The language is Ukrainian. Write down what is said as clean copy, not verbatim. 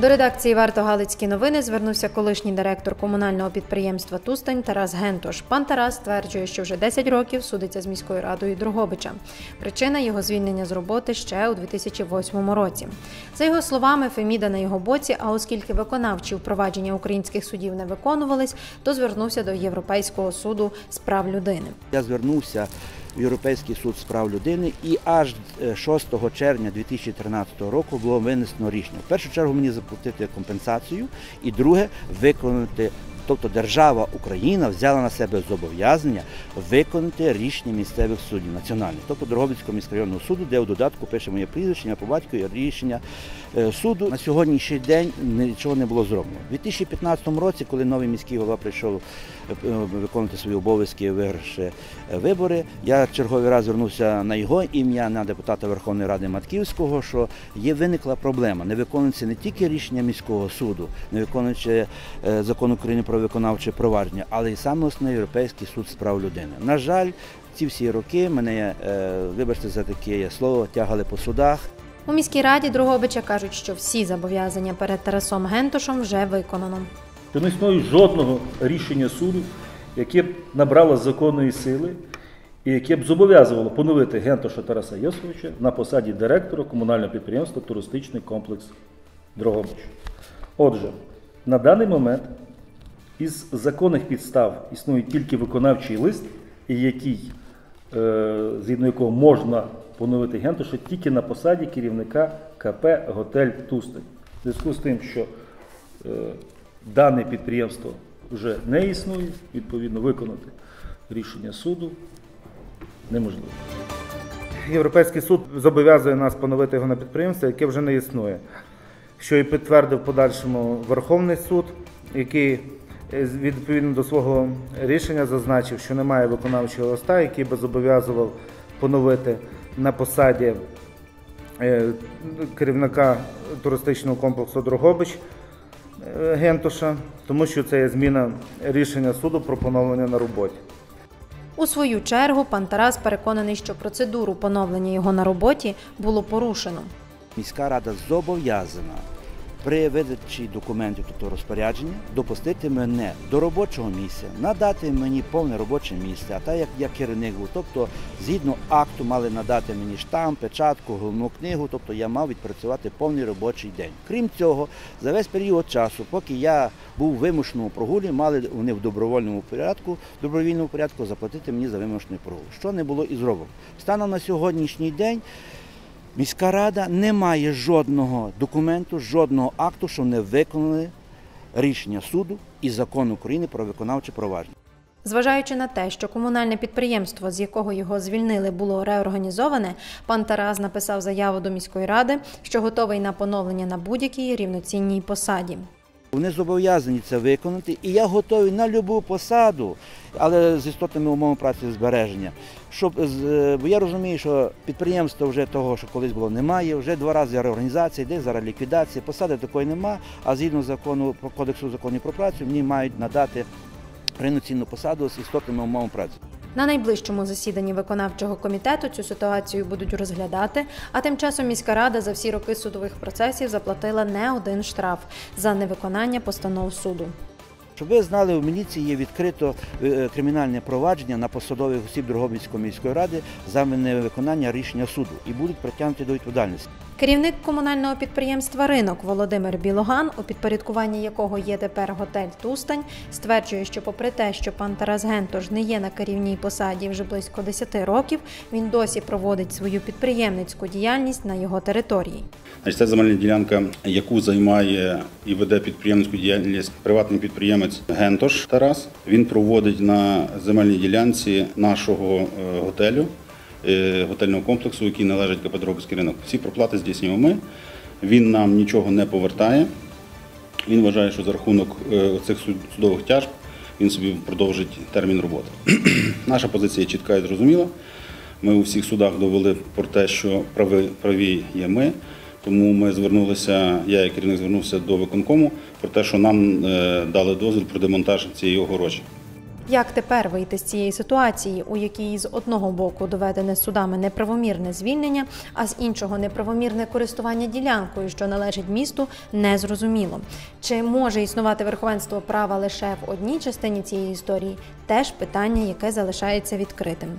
До редакції «Варто Галицькі новини» звернувся колишній директор комунального підприємства «Тустань» Тарас Гентош. Пан Тарас стверджує, що вже 10 років судиться з міською радою Дрогобича. Причина – його звільнення з роботи ще у 2008 році. За його словами, Феміда на його боці, а оскільки виконавчі впровадження українських судів не виконувались, то звернувся до Європейського суду з прав людини. Я звернувся в Європейський суд з прав людини, і аж 6 червня 2013 року було винесено рішення. В першу чергу мені заплатити компенсацію, і друге – виконати, тобто держава Україна взяла на себе зобов'язання виконати рішення місцевих судів національних, тобто Дрогобицького міськрайонного суду, де у додатку пише моє прізвище, по батькові рішення суду. На сьогоднішній день нічого не було зроблено. У 2015 році, коли новий міський голова прийшов виконувати свої обов'язки і вигравши вибори, я черговий раз звернувся на його ім'я, на депутата Верховної Ради Матківського, що виникла проблема, не виконується не тільки рішення міського суду, не виконуючи закон України про виконавче провадження, але й саме основний Європейський суд з прав людини. На жаль, ці всі роки мене, вибачте за таке слово, тягали по судах. У міській раді Дрогобича кажуть, що всі зобов'язання перед Тарасом Гентошем вже виконано. Не існує жодного рішення суду, яке б набрало законної сили і яке б зобов'язувало поновити Гентоша Тараса Йосифовича на посаді директора комунального підприємства «Туристичний комплекс Дрогобич». Отже, на даний момент із законних підстав існує тільки виконавчий лист, який, згідно якого можна поновити Гентоша тільки на посаді керівника КП «Готель Тустань». В зв'язку з тим, що дане підприємство вже не існує, відповідно виконати рішення суду неможливо. Європейський суд зобов'язує нас поновити його на підприємство, яке вже не існує, що і підтвердив в подальшому Верховний суд, який відповідно до свого рішення зазначив, що немає виконавчого листа, який би зобов'язував поновити на посаді керівника туристичного комплексу «Дрогобич» Гентоша, тому що це є зміна рішення суду про поновлення на роботі. У свою чергу, пан Тарас переконаний, що процедуру поновлення його на роботі було порушено. Міська рада зобов'язана при видачі документів, тобто розпорядження, допустити мене до робочого місця, надати мені повне робоче місце, а так як я керівник, тобто згідно акту мали надати мені штамп, печатку, головну книгу, тобто я мав відпрацювати повний робочий день. Крім цього, за весь період часу, поки я був у вимушеному прогулі, мали вони в добровільному порядку заплатити мені за вимушений прогул, що не було і зроблено. Станом на сьогоднішній день міська рада не має жодного документу, жодного акту, що не виконали рішення суду і закон України про виконавче провадження. Зважаючи на те, що комунальне підприємство, з якого його звільнили, було реорганізоване, пан Тарас написав заяву до міської ради, що готовий на поновлення на будь-якій рівноцінній посаді. Вони зобов'язані це виконати, і я готовий на будь-яку посаду, але з істотними умовами праці і збереження. Бо я розумію, що підприємство вже того, що колись було, немає, вже 2 рази реорганізація йде, зараз ліквідація, посади такої нема, а згідно закону про кодексу законів про працю, мені мають надати рівноцінну посаду з істотними умовами праці. На найближчому засіданні виконавчого комітету цю ситуацію будуть розглядати, а тим часом міська рада за всі роки судових процесів заплатила не один штраф за невиконання постанов суду. Щоб ви знали, в міліції є відкрито кримінальне провадження на посадових осіб Дрогобицької міської ради за невиконання рішення суду і будуть притягнуті до відповідальності. Керівник комунального підприємства «Ринок» Володимир Білоган, у підпорядкуванні якого є тепер готель «Тустань», стверджує, що попри те, що пан Тарас Гентош не є на керівній посаді вже близько 10 років, він досі проводить свою підприємницьку діяльність на його території. Це земельна ділянка, яку займає і веде підприємницьку діяльність приватний підприємець Гентош Тарас. Він проводить на земельній ділянці нашого готелю, готельного комплексу, який належить КП «Дрогобицький ринок». Всі проплати здійснюємо ми, він нам нічого не повертає. Він вважає, що за рахунок цих судових тяжб він собі продовжить термін роботи. Наша позиція чітка і зрозуміла. Ми у всіх судах довели про те, що праві є ми, тому ми звернулися, я як керівник звернувся до виконкому про те, що нам дали дозвіл про демонтаж цієї огорожі. Як тепер вийти з цієї ситуації, у якій з одного боку доведене судами неправомірне звільнення, а з іншого неправомірне користування ділянкою, що належить місту, незрозуміло. Чи може існувати верховенство права лише в одній частині цієї історії – теж питання, яке залишається відкритим.